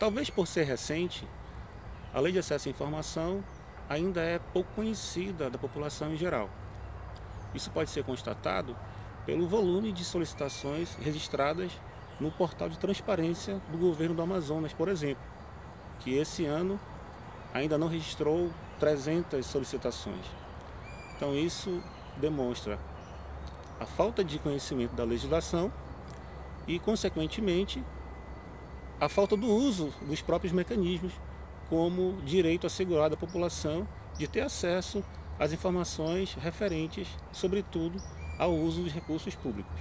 Talvez por ser recente, a lei de acesso à informação ainda é pouco conhecida da população em geral. Isso pode ser constatado pelo volume de solicitações registradas no portal de transparência do governo do Amazonas, por exemplo, que esse ano ainda não registrou 300 solicitações. Então isso demonstra a falta de conhecimento da legislação e, consequentemente, a falta do uso dos próprios mecanismos como direito assegurado à população de ter acesso às informações referentes, sobretudo, ao uso dos recursos públicos.